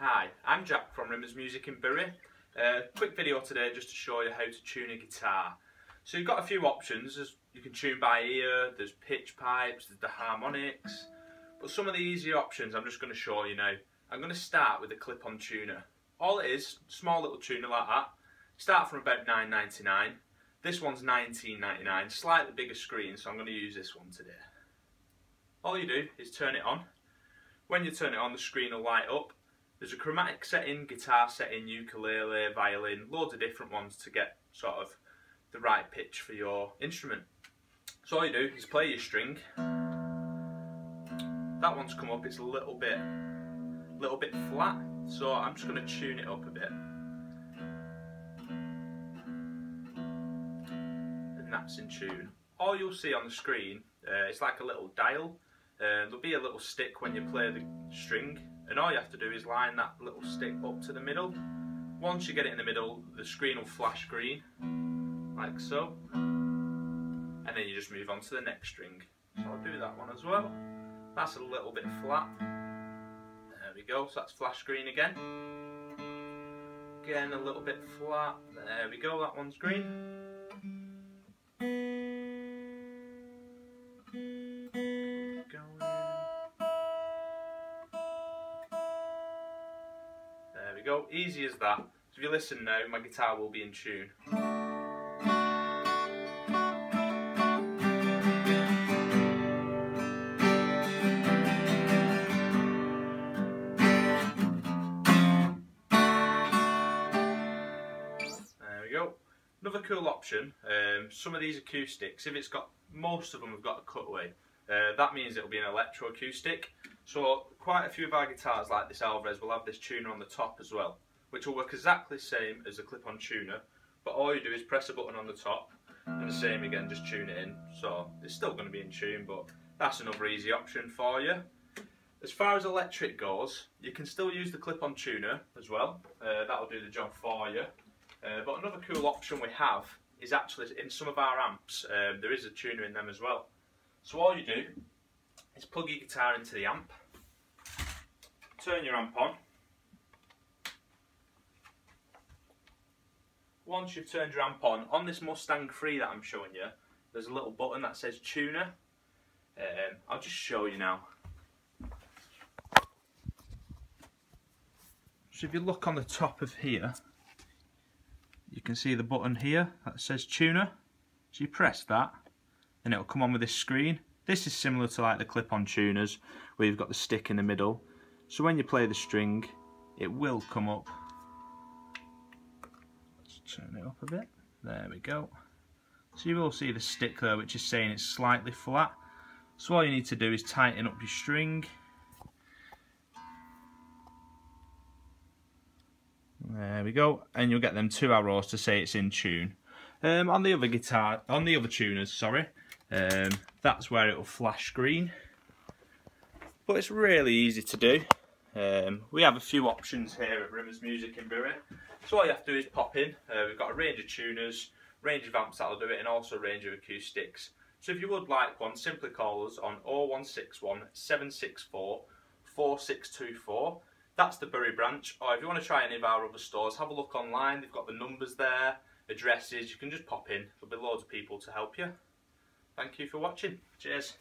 Hi, I'm Jack from Rimmers Music in Bury. Quick video today just to show you how to tune a guitar. So you've got a few options. You can tune by ear, there's pitch pipes, there's the harmonics, but some of the easier options I'm just going to show you now. I'm going to start with a clip-on tuner. All it is, small little tuner like that. Start from about £9.99. This one's £19.99, slightly bigger screen, so I'm going to use this one today. All you do is turn it on. When you turn it on, the screen will light up. There's a chromatic setting, guitar setting, ukulele, violin, loads of different ones to get sort of the right pitch for your instrument. So all you do is play your string. That one's come up, it's a little bit flat, so I'm just going to tune it up a bit. And that's in tune. All you'll see on the screen, it's like a little dial. There'll be a little stick when you play the string, and all you have to do is line that little stick up to the middle. Once you get it in the middle, the screen will flash green, like so, and then you just move on to the next string. So I'll do that one as well. That's a little bit flat. There we go, so that's flash green again. Again, a little bit flat. There we go, that one's green. There we go, easy as that. So if you listen now, my guitar will be in tune. There we go. Another cool option, some of these acoustics, if it's got, most of them have got a cutaway. That means it'll be an electroacoustic. So quite a few of our guitars like this Alvarez will have this tuner on the top as well, which will work exactly the same as the clip-on tuner, but all you do is press a button on the top and the same again, just tune it in. So it's still going to be in tune, but that's another easy option for you. As far as electric goes, you can still use the clip-on tuner as well, that'll do the job for you. But another cool option we have is actually in some of our amps, there is a tuner in them as well. So all you do is plug your guitar into the amp, turn your amp on. Once you've turned your amp on this Mustang 3 that I'm showing you, there's a little button that says tuner. I'll just show you now. So if you look on the top of here, you can see the button here that says tuner. So you press that, and it'll come on with this screen. This is similar to like the clip-on tuners where you've got the stick in the middle. So when you play the string, it will come up. Let's turn it up a bit. There we go. So you will see the stick there, which is saying it's slightly flat. So all you need to do is tighten up your string. There we go. And you'll get them two arrows to say it's in tune. On the other tuners, that's where it will flash green, but it's really easy to do. We have a few options here at Rimmers Music in Bury, so all you have to do is pop in. We've got a range of tuners, range of amps that'll do it, and also a range of acoustics. So if you would like one, simply call us on 0161 764 4624. That's the Bury branch, or if you want to try any of our other stores, have a look online. They've got the numbers there, addresses, you can just pop in. There'll be loads of people to help you. Thank you for watching. Cheers.